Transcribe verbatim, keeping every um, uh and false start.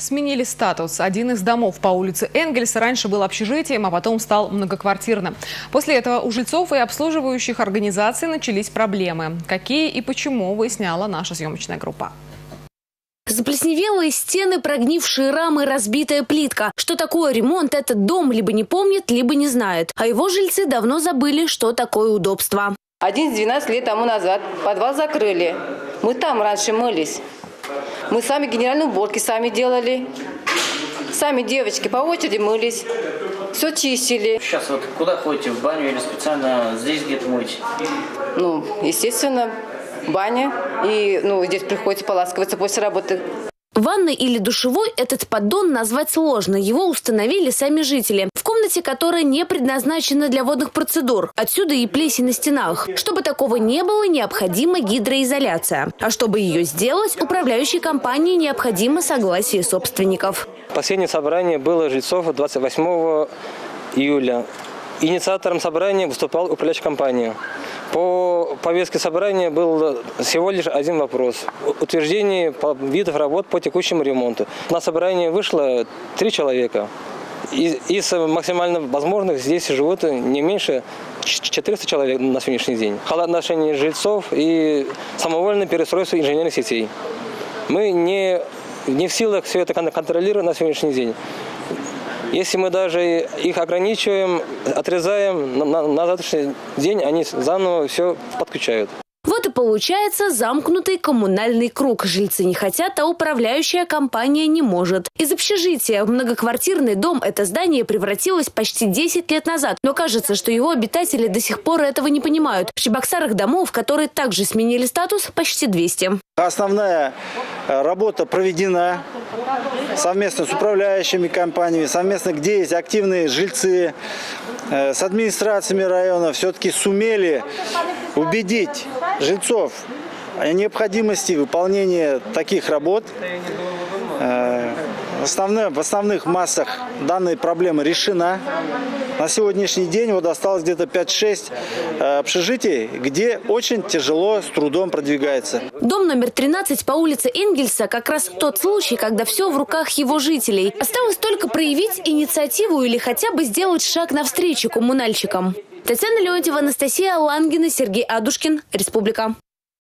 Сменили статус. Один из домов по улице Энгельса раньше был общежитием, а потом стал многоквартирным. После этого у жильцов и обслуживающих организаций начались проблемы. Какие и почему, выясняла наша съемочная группа. Заплесневелые стены, прогнившие рамы, разбитая плитка. Что такое ремонт, этот дом либо не помнит, либо не знает. А его жильцы давно забыли, что такое удобство. одиннадцать-двенадцать лет тому назад подвал закрыли. Мы там раньше мылись. Мы сами генеральные уборки сами делали. Сами девочки по очереди мылись. Все чистили. Сейчас вот куда ходите? В баню или специально здесь где-то мыть? Ну, естественно, баня. И ну, здесь приходится поласкиваться после работы. Ванной или душевой этот поддон назвать сложно. Его установили сами жители. В комнате, которая не предназначена для водных процедур. Отсюда и плесень на стенах. Чтобы такого не было, необходима гидроизоляция. А чтобы ее сделать, управляющей компании необходимо согласие собственников. Последнее собрание было жильцов двадцать восьмого июля. Инициатором собрания выступал управляющая компания. По повестке собрания был всего лишь один вопрос – утверждение видов работ по текущему ремонту. На собрание вышло три человека. Из максимально возможных здесь живут не меньше четырёхсот человек на сегодняшний день. Халатное отношение жильцов и самовольное перестройство инженерных сетей. Мы не, не в силах все это контролировать на сегодняшний день. Если мы даже их ограничиваем, отрезаем, на, на завтрашний день они заново все подключают. Вот и получается замкнутый коммунальный круг. Жильцы не хотят, а управляющая компания не может. Из общежития в многоквартирный дом это здание превратилось почти десять лет назад. Но кажется, что его обитатели до сих пор этого не понимают. В Чебоксарах домов, которые также сменили статус, почти двести. Основная работа проведена совместно с управляющими компаниями, совместно, где есть активные жильцы, с администрациями района, все-таки сумели убедить жильцов о необходимости выполнения таких работ. В основных, в основных массах данная проблема решена. На сегодняшний день вот осталось где-то пять-шесть общежитий, где очень тяжело, с трудом продвигается. Дом номер тринадцать по улице Энгельса как раз тот случай, когда все в руках его жителей. Осталось только проявить инициативу или хотя бы сделать шаг навстречу коммунальщикам. Татьяна Леонтьева, Анастасия Лангина, Сергей Адушкин. Республика.